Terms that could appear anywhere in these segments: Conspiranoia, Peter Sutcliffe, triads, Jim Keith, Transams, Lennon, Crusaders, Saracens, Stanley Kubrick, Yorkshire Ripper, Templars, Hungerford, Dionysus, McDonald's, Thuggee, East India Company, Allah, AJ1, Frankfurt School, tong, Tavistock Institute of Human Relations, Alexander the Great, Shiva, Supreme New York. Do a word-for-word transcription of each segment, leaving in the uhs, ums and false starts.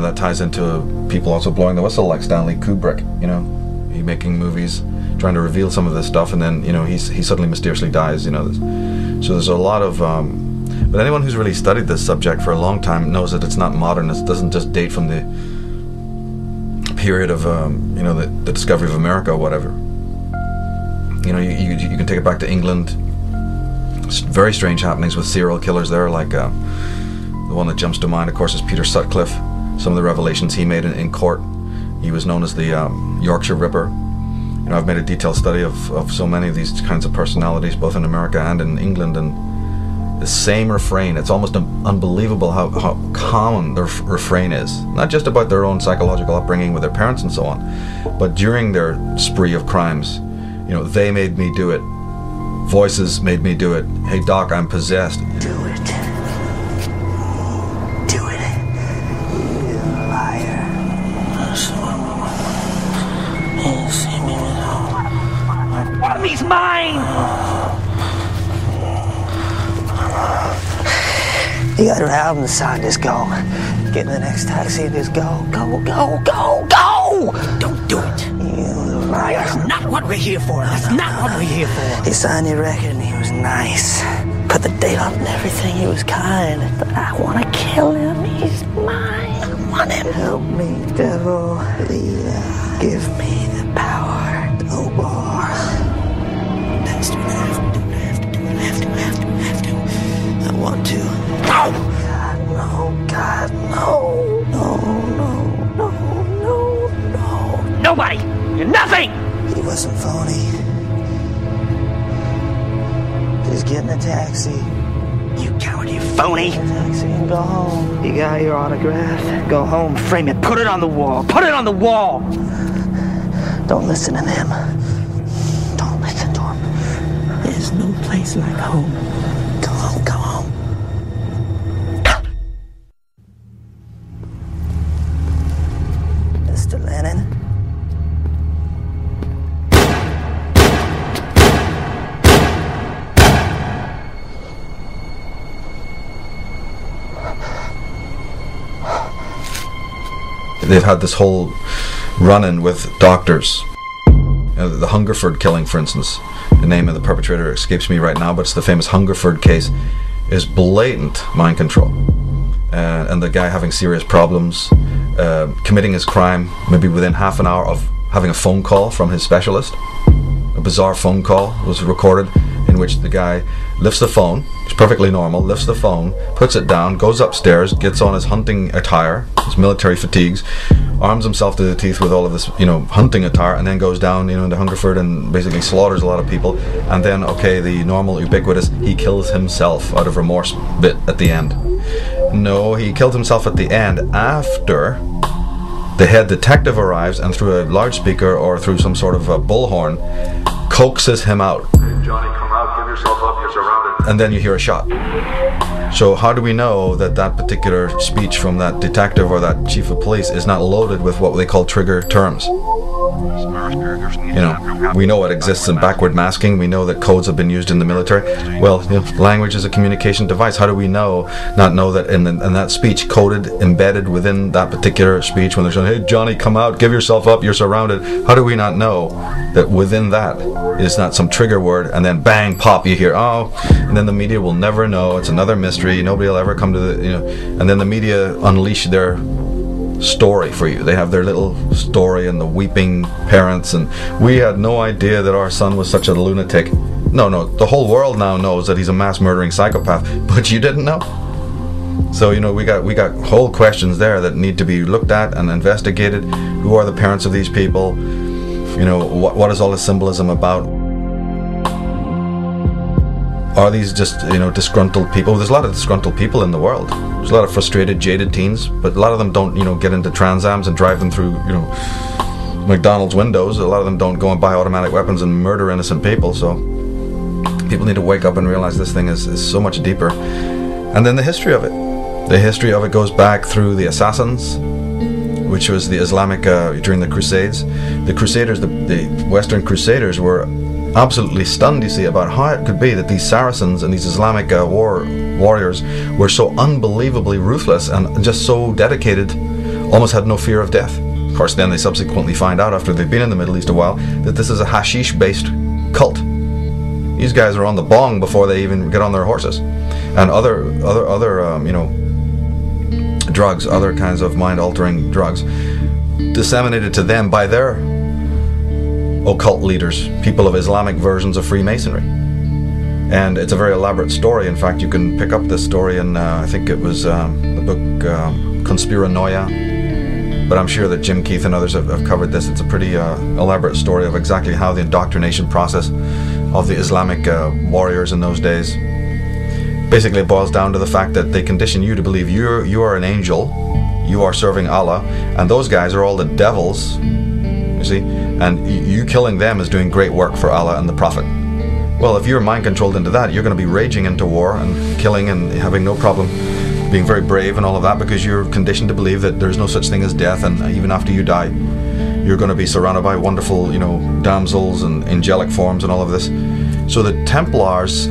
know, that ties into people also blowing the whistle, like Stanley Kubrick, you know, he making movies, trying to reveal some of this stuff, and then, you know, he's, he suddenly mysteriously dies, you know. So there's a lot of, um, but anyone who's really studied this subject for a long time knows that it's not modern. It doesn't just date from the period of, um, you know, the, the discovery of America or whatever. You know, you, you, you can take it back to England. Very strange happenings with serial killers there, like uh, the one that jumps to mind, of course, is Peter Sutcliffe. Some of the revelations he made in, in court. He was known as the um, Yorkshire Ripper. You know, I've made a detailed study of, of so many of these kinds of personalities, both in America and in England, and the same refrain. It's almost un unbelievable how, how common their f refrain is. Not just about their own psychological upbringing with their parents and so on, but during their spree of crimes. You know, they made me do it. Voices made me do it. Hey, Doc, I'm possessed. Do it. Do it. You liar. You see me now. One of me's mine! The other album song, just go. Get in the next taxi and just go, go, go, go, go! Don't do it. You liar. That's not what we're here for. That's not what we're here for. He signed your record and he was nice. Put the date on and everything. He was kind. But I want to kill him. He's mine. I want him. Help me, devil. Leela. Give me the power. No more. That's what I have to do. I have to do it. I have to. I have to. I have to. I want to. No! God, no. God, no. No, no, no, no, no. Nobody. You're nothing! He wasn't phony. Just get in a taxi. You coward, you phony! Get in a taxi and go home. You got your autograph. Go home, frame it, put it on the wall. Put it on the wall! Don't listen to them. Don't listen to them. There's no place like home. Go home, go home. Mister Lennon? They've had this whole run-in with doctors. You know, the Hungerford killing, for instance, the name of the perpetrator escapes me right now, but it's the famous Hungerford case, is blatant mind control. Uh, and the guy having serious problems, uh, committing his crime maybe within half an hour of having a phone call from his specialist. A bizarre phone call was recorded in which the guy lifts the phone, it's perfectly normal, lifts the phone, puts it down, goes upstairs, gets on his hunting attire, his military fatigues, arms himself to the teeth with all of this, you know, hunting attire, and then goes down, you know, into Hungerford and basically slaughters a lot of people. And then, okay, the normal, ubiquitous, he kills himself out of remorse bit at the end. No, he killed himself at the end after the head detective arrives and through a loudspeaker or through some sort of a bullhorn, coaxes him out. Hey, Johnny, come out, give yourself up, you're surrounded. And then you hear a shot. So how do we know that that particular speech from that detective or that chief of police is not loaded with what they call trigger terms? You know, we know it exists in backward masking. We know that codes have been used in the military. Well, you know, language is a communication device. How do we know, not know that in, the, in that speech, coded, embedded within that particular speech, when they're saying, hey, Johnny, come out, give yourself up, you're surrounded. How do we not know that within that is not some trigger word, and then bang, pop, you hear, oh, and then the media will never know. It's another mystery. Nobody will ever come to the, you know, and then the media unleash their story for you. They have their little story and the weeping parents and we had no idea that our son was such a lunatic. No, no, the whole world now knows that he's a mass murdering psychopath, but you didn't know. So, you know, we got we got whole questions there that need to be looked at and investigated. Who are the parents of these people? You know, what what is all this symbolism about? Are these just, you know, disgruntled people? There's a lot of disgruntled people in the world. There's a lot of frustrated, jaded teens, but a lot of them don't, you know, get into Transams and drive them through, you know, McDonald's windows. A lot of them don't go and buy automatic weapons and murder innocent people. So people need to wake up and realize this thing is, is so much deeper. And then the history of it. The history of it goes back through the Assassins, which was the Islamic, uh, during the Crusades. The Crusaders, the, the Western Crusaders were absolutely stunned, you see, about how it could be that these Saracens and these Islamic uh, war warriors were so unbelievably ruthless and just so dedicated almost had no fear of death. Of course, then they subsequently find out, after they've been in the Middle East a while, that this is a hashish-based cult. These guys are on the bong before they even get on their horses, and other, other, other, um, you know, drugs, other kinds of mind-altering drugs, disseminated to them by their occult leaders, people of Islamic versions of Freemasonry. And it's a very elaborate story. In fact, you can pick up this story in, uh, I think it was um, the book um, Conspiranoia, but I'm sure that Jim Keith and others have, have covered this. It's a pretty uh, elaborate story of exactly how the indoctrination process of the Islamic uh, warriors in those days basically boils down to the fact that they condition you to believe you you are an angel, you are serving Allah, and those guys are all the devils, you see, and you killing them is doing great work for Allah and the Prophet. Well, if you're mind controlled into that, you're going to be raging into war and killing and having no problem being very brave and all of that, because you're conditioned to believe that there's no such thing as death, and even after you die, you're going to be surrounded by wonderful, you know, damsels and angelic forms and all of this. So the Templars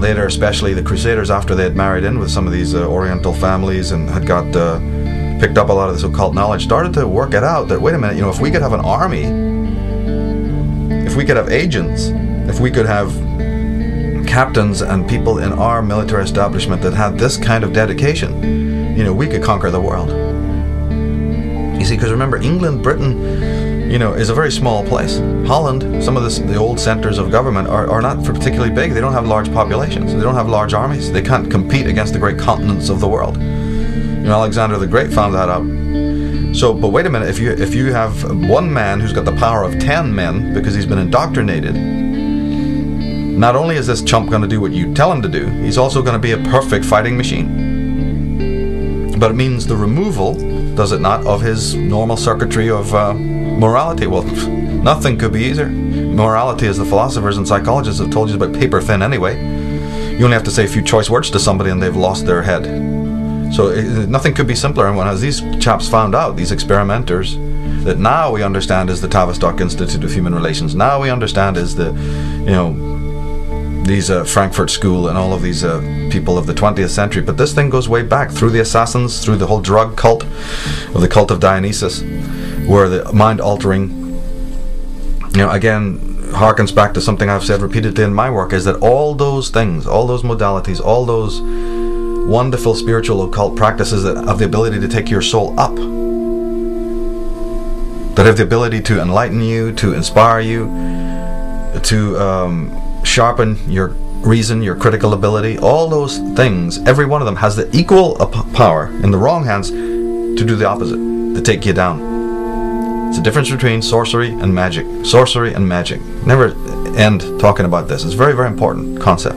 later, especially the Crusaders, after they had married in with some of these uh, Oriental families and had got uh, picked up a lot of this occult knowledge, started to work it out that, wait a minute, you know, if we could have an army, if we could have agents, if we could have captains and people in our military establishment that had this kind of dedication, you know, we could conquer the world. You see, because remember, England, Britain, you know, is a very small place. Holland, some of the, the old centers of government are, are not particularly big. They don't have large populations. They don't have large armies. They can't compete against the great continents of the world. You know, Alexander the Great found that out. So, but wait a minute, if you, if you have one man who's got the power of ten men because he's been indoctrinated, not only is this chump going to do what you tell him to do, he's also going to be a perfect fighting machine. But it means the removal, does it not, of his normal circuitry of uh, morality. Well, nothing could be easier. Morality, as the philosophers and psychologists have told you, is about paper thin anyway. You only have to say a few choice words to somebody and they've lost their head. So it, nothing could be simpler. And as these chaps found out, these experimenters, that now we understand is the Tavistock Institute of Human Relations, now we understand is the, you know, these uh, Frankfurt School and all of these uh, people of the twentieth century. But this thing goes way back, through the Assassins, through the whole drug cult of the cult of Dionysus, where the mind-altering, you know, again, harkens back to something I've said repeatedly in my work, is that all those things, all those modalities, all those wonderful spiritual occult practices that have the ability to take your soul up, that have the ability to enlighten you, to inspire you, to um, sharpen your reason, your critical ability, all those things, every one of them has the equal power in the wrong hands to do the opposite, to take you down. It's the difference between sorcery and magic. Sorcery and magic. Never end talking about this. It's a very, very important concept.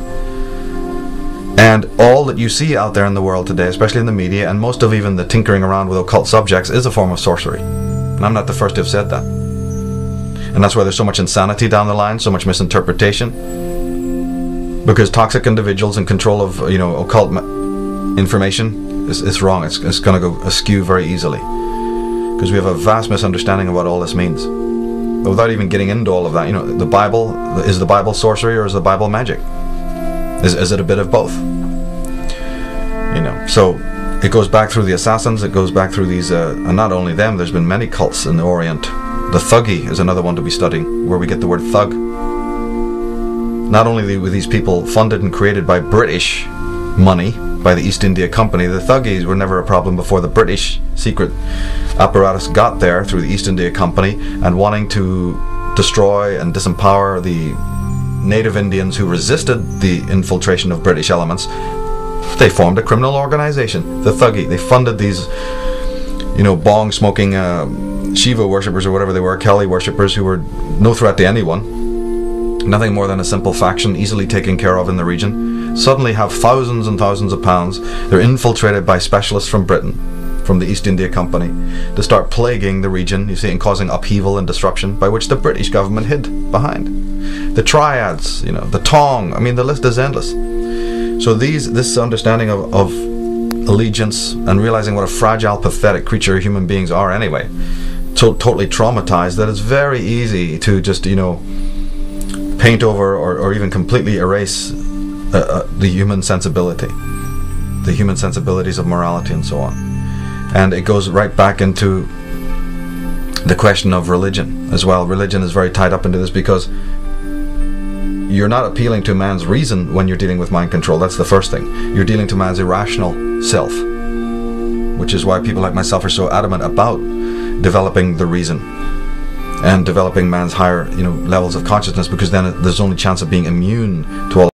And all that you see out there in the world today, especially in the media, and most of even the tinkering around with occult subjects, is a form of sorcery. And I'm not the first to have said that. And that's why there's so much insanity down the line, so much misinterpretation. Because toxic individuals in control of, you know, occult information is, is wrong. It's, it's going to go askew very easily. Because we have a vast misunderstanding of what all this means. But without even getting into all of that, you know, the Bible, is the Bible sorcery or is the Bible magic? Is, is it a bit of both? You know, so it goes back through the Assassins, it goes back through these, uh, and not only them, there's been many cults in the Orient. The Thuggee is another one to be studying, where we get the word thug. Not only were these people funded and created by British money, by the East India Company, the Thuggees were never a problem before the British secret apparatus got there through the East India Company and wanting to destroy and disempower the Native Indians who resisted the infiltration of British elements. They formed a criminal organization, the Thuggee. They funded these, you know, bong-smoking uh, Shiva worshippers or whatever they were, Kali worshippers, who were no threat to anyone, nothing more than a simple faction, easily taken care of in the region. Suddenly have thousands and thousands of pounds. They're infiltrated by specialists from Britain, from the East India Company, to start plaguing the region, you see, and causing upheaval and disruption, by which the British government hid behind. The triads, you know, the tong, I mean, the list is endless. So these, this understanding of, of allegiance and realizing what a fragile, pathetic creature human beings are anyway, so totally traumatized, that it's very easy to just, you know, paint over or, or even completely erase uh, uh, the human sensibility, the human sensibilities of morality and so on. And it goes right back into the question of religion as well. Religion is very tied up into this, because you're not appealing to man's reason when you're dealing with mind control. That's the first thing. You're dealing to man's irrational self, which is why people like myself are so adamant about developing the reason and developing man's higher, you know, levels of consciousness, because then there's only chance of being immune to all